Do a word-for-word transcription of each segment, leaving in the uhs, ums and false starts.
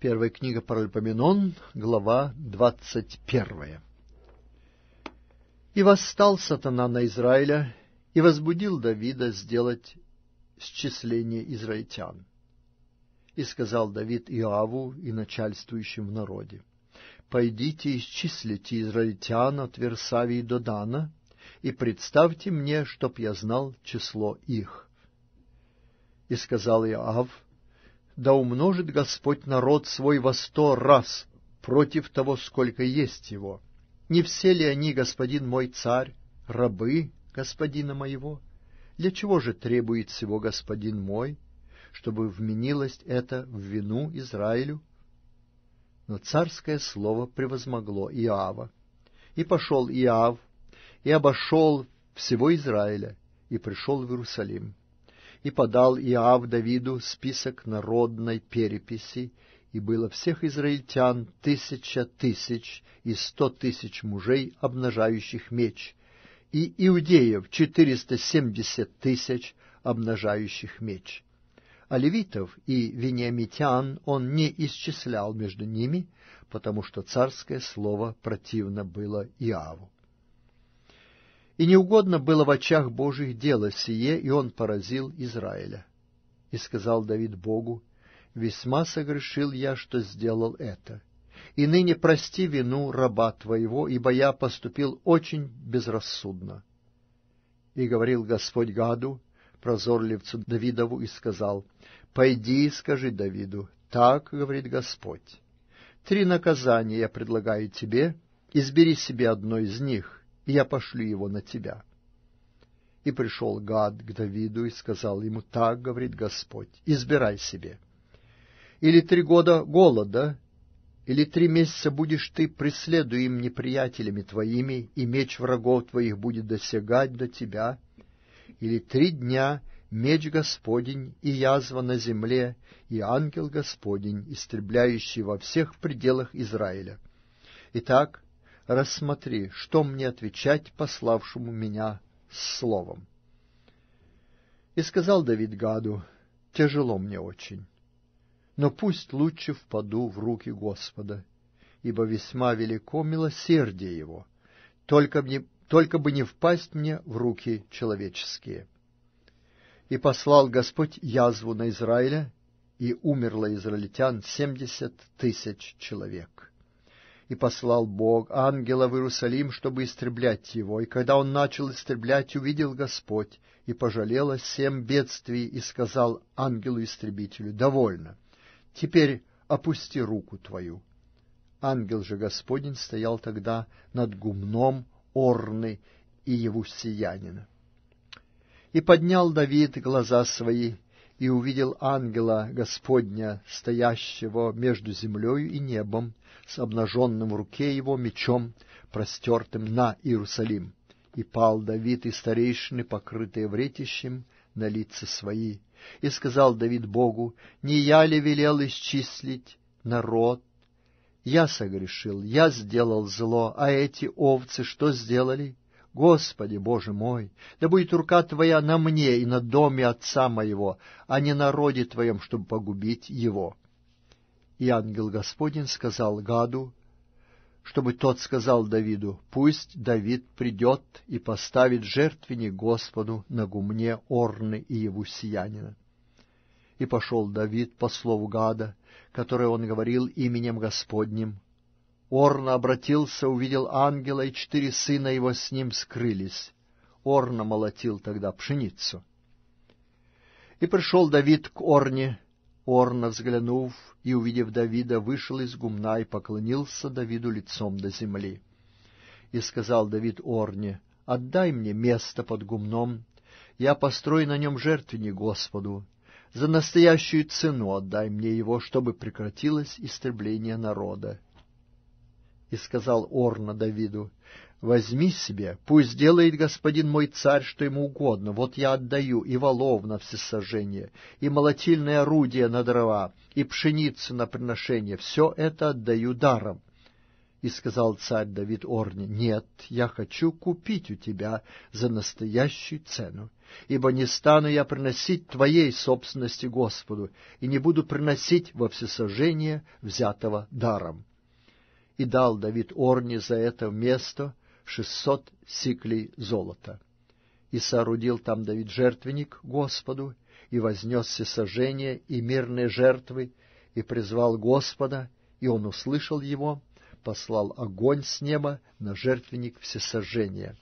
Первая книга Паралипоменон, глава двадцать первая. «И восстал сатана на Израиля, и возбудил Давида сделать счисление израильтян. И сказал Давид Иоаву и начальствующим в народе: пойдите и исчислите израильтян от Версавии до Дана, и представьте мне, чтоб я знал число их. И сказал Иоав: да умножит Господь народ свой во сто раз против того, сколько есть его. Не все ли они, господин мой царь, рабы господина моего? Для чего же требует сего господин мой, чтобы вменилось это в вину Израилю? Но царское слово превозмогло Иоава. И пошел Иоав, и обошел всего Израиля, и пришел в Иерусалим. И подал Иоав Давиду список народной переписи, и было всех израильтян тысяча тысяч и сто тысяч мужей, обнажающих меч, и иудеев четыреста семьдесят тысяч, обнажающих меч. А левитов и вениамитян он не исчислял между ними, потому что царское слово противно было Иоаву. И неугодно было в очах Божьих дело сие, и он поразил Израиля. И сказал Давид Богу: весьма согрешил я, что сделал это. И ныне прости вину раба твоего, ибо я поступил очень безрассудно. И говорил Господь Гаду, прозорливцу Давидову, и сказал: пойди и скажи Давиду: так говорит Господь: три наказания я предлагаю тебе, избери себе одно из них, и я пошлю его на тебя. И пришел Гад к Давиду и сказал ему: так говорит Господь: избирай себе. Или три года голода, или три месяца будешь ты преследуем неприятелями твоими, и меч врагов твоих будет досягать до тебя, или три дня меч Господень и язва на земле, и ангел Господень, истребляющий во всех пределах Израиля. Итак, рассмотри, что мне отвечать пославшему меня с словом. И сказал Давид Гаду: тяжело мне очень, но пусть лучше впаду в руки Господа, ибо весьма велико милосердие его, только, мне, только бы не впасть мне в руки человеческие. И послал Господь язву на Израиля, и умерло израильтян семьдесят тысяч человек. И послал Бог ангела в Иерусалим, чтобы истреблять его. И когда он начал истреблять, увидел Господь, и пожалел о сем бедствии, и сказал ангелу-истребителю: довольно, теперь опусти руку твою. Ангел же Господень стоял тогда над гумном Орны и Иевусеянина. И поднял Давид глаза свои, и увидел ангела Господня, стоящего между землею и небом, с обнаженным в руке его мечом, простертым на Иерусалим. И пал Давид и старейшины, покрытые вретищем, на лица свои. И сказал Давид Богу: не я ли велел исчислить народ? Я согрешил, я сделал зло, а эти овцы что сделали? Господи, Боже мой, да будет рука Твоя на мне и на доме отца моего, а не на роде Твоем, чтобы погубить его. И ангел Господень сказал Гаду, чтобы тот сказал Давиду: пусть Давид придет и поставит жертвенник Господу на гумне Орны и Иевусеянина. И пошел Давид по слову Гада, которое он говорил именем Господним. Орна обратился, увидел ангела, и четыре сына его с ним скрылись. Орна молотил тогда пшеницу. И пришел Давид к Орне. Орна, взглянув и увидев Давида, вышел из гумна и поклонился Давиду лицом до земли. И сказал Давид Орне: отдай мне место под гумном, я построю на нем жертвенник Господу. За настоящую цену отдай мне его, чтобы прекратилось истребление народа. И сказал Орна Давиду: возьми себе, пусть делает господин мой царь, что ему угодно. Вот я отдаю и волов на всесожжение, и молотильное орудие на дрова, и пшеницу на приношение. Все это отдаю даром. И сказал царь Давид Орне: «Нет, я хочу купить у тебя за настоящую цену, ибо не стану я приносить твоей собственности Господу, и не буду приносить во всесожжение взятого даром». И дал Давид Орне за это место шестьсот сиклей золота. И соорудил там Давид жертвенник Господу, и вознес всесожжение и мирные жертвы, и призвал Господа, и он услышал его, послал огонь с неба на жертвенник всесожжения.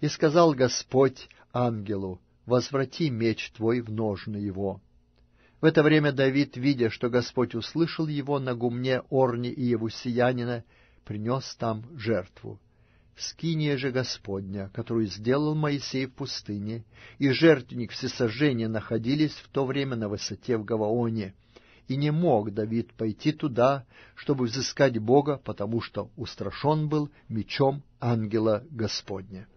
И сказал Господь ангелу: «Возврати меч твой в ножны его». В это время Давид, видя, что Господь услышал его, на гумне Орни и Иевусеянина принес там жертву. Скиния же Господня, которую сделал Моисей в пустыне, и жертвенник всесожжения находились в то время на высоте в Гаваоне, и не мог Давид пойти туда, чтобы взыскать Бога, потому что устрашен был мечом ангела Господня.